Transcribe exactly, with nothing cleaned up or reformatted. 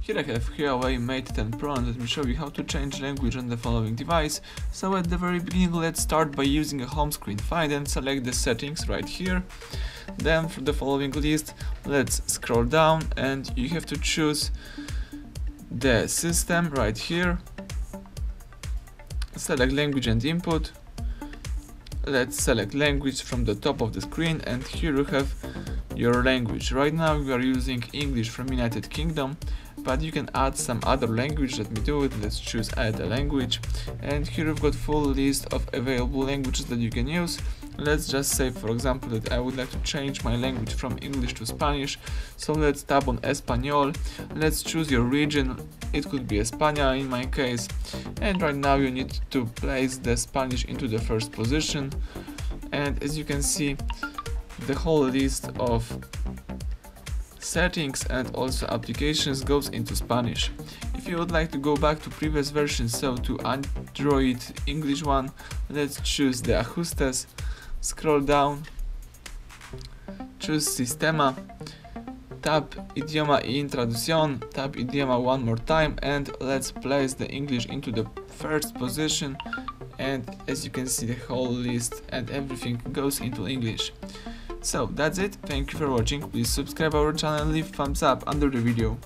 Here I have Huawei Mate ten Pro, and let me show you how to change language on the following device. So at the very beginning, let's start by using a home screen find and select the settings right here. Then for the following list, let's scroll down and you have to choose the system right here. Select language and input. Let's select language from the top of the screen, and here you have your language. Right now we are using English from United Kingdom, but you can add some other language. Let me do it. Let's choose add a language, and here you've got full list of available languages that you can use. Let's just say, for example, that I would like to change my language from English to Spanish, so let's tap on Espanol. Let's choose your region. It could be España in my case, and right now you need to place the Spanish into the first position, and as you can see, the whole list of settings and also applications goes into Spanish. If you would like to go back to previous versions, so to Android English one, let's choose the ajustes, scroll down, choose sistema, tap idioma y traducción, tap idioma one more time, and let's place the English into the first position, and as you can see, the whole list and everything goes into English. So that's it. Thank you for watching. Please subscribe our channel, leave thumbs up under the video.